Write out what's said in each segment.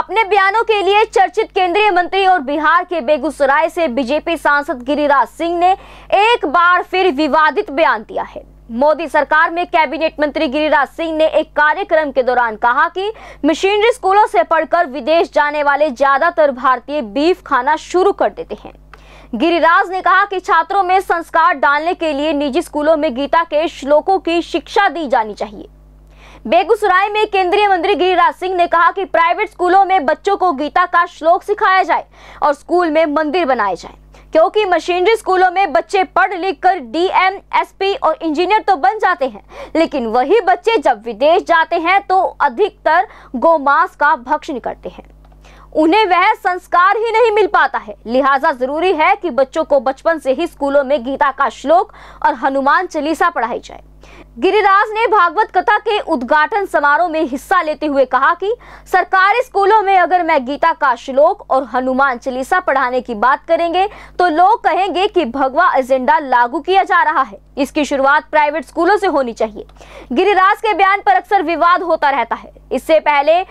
अपने बयानों के लिए चर्चित केंद्रीय मंत्री और बिहार के बेगूसराय से बीजेपी सांसद गिरिराज सिंह ने एक बार फिर विवादित बयान दिया है। मोदी सरकार में कैबिनेट मंत्री गिरिराज सिंह ने एक कार्यक्रम के दौरान कहा कि मिशनरी स्कूलों से पढ़कर विदेश जाने वाले ज्यादातर भारतीय बीफ खाना शुरू कर देते हैं। गिरिराज ने कहा कि छात्रों में संस्कार डालने के लिए निजी स्कूलों में गीता के श्लोकों की शिक्षा दी जानी चाहिए। बेगूसराय में केंद्रीय मंत्री गिरिराज सिंह ने कहा कि प्राइवेट स्कूलों में बच्चों को गीता का श्लोक सिखाया जाए और स्कूल में मंदिर बनाए जाए, क्योंकि मशीनरी स्कूलों में बच्चे पढ़ लिख कर डीएम, एसपी और इंजीनियर तो बन जाते हैं, लेकिन वही बच्चे जब विदेश जाते हैं तो अधिकतर गोमांस का भक्षण करते हैं। उन्हें वह संस्कार ही नहीं मिल पाता है। लिहाजा जरूरी है कि बच्चों को बचपन से ही स्कूलों में गीता का श्लोक और हनुमान चालीसा पढ़ाई जाए। गिरिराज ने भागवत कथा के उद्घाटन समारोह में हिस्सा लेते हुए कहा कि सरकारी स्कूलों में अगर मैं गीता का श्लोक और हनुमान चालीसा पढ़ाने की बात करेंगे तो लोग कहेंगे कि भगवा एजेंडा लागू किया जा रहा है। इसकी शुरुआत प्राइवेट स्कूलों से होनी चाहिए। गिरिराज के बयान पर अक्सर विवाद होता रहता है। इससे पहले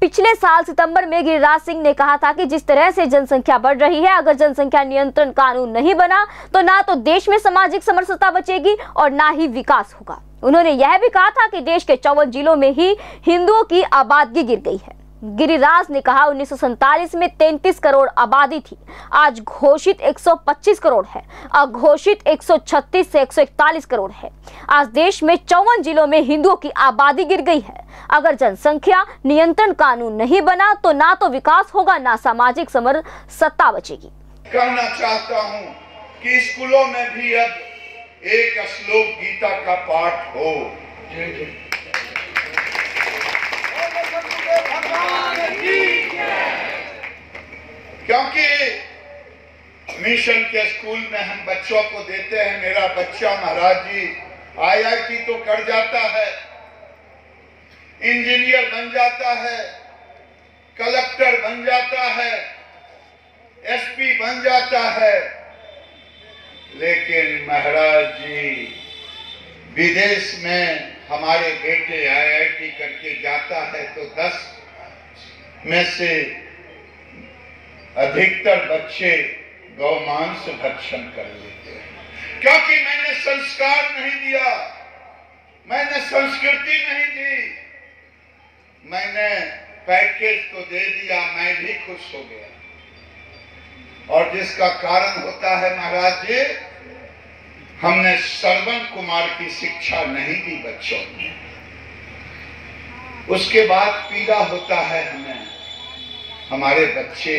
पिछले साल सितंबर में गिरिराज सिंह ने कहा था कि जिस तरह से जनसंख्या बढ़ रही है, अगर जनसंख्या नियंत्रण कानून नहीं बना तो ना तो देश में सामाजिक समरसता बचेगी और ना ही विकास होगा। उन्होंने यह भी कहा था कि देश के 54 जिलों में ही हिंदुओं की आबादी गिर गई है। गिरिराज ने कहा 1947 में 33 करोड़ आबादी थी, आज घोषित 125 करोड़ है, अघोषित 136 से 141 करोड़ है। आज देश में 54 जिलों में हिंदुओं की आबादी गिर गई है। अगर जनसंख्या नियंत्रण कानून नहीं बना तो ना तो विकास होगा, ना सामाजिक समरसता बचेगी। कहना चाहता हूँ कि स्कूलों में भी अब एक श्लोक गीता का पाठ हो। क्योंकि मिशन के स्कूल में हम बच्चों को देते हैं। मेरा बच्चा महाराज जी IIT तो कर जाता है, इंजीनियर बन जाता है, कलेक्टर बन जाता है, एसपी बन जाता है, लेकिन महाराज जी विदेश में हमारे बेटे IIT करके जाता है तो 10 में से अधिकतर बच्चे गौमांस भक्षण कर लेते हैं, क्योंकि मैंने संस्कार नहीं दिया, मैंने संस्कृति नहीं दी, मैंने पैकेज तो दे दिया, मैं भी खुश हो गया। और जिसका कारण होता है महाराज जी, हमने श्रवण कुमार की शिक्षा नहीं दी बच्चों में। उसके बाद पीड़ा होता है हमें, हमारे बच्चे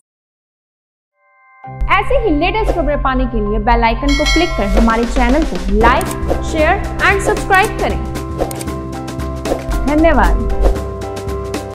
ऐसे ही लेटेस्ट खबरें पाने के लिए बेल आइकन को क्लिक करें। हमारे चैनल को लाइक, शेयर एंड सब्सक्राइब करें। धन्यवाद।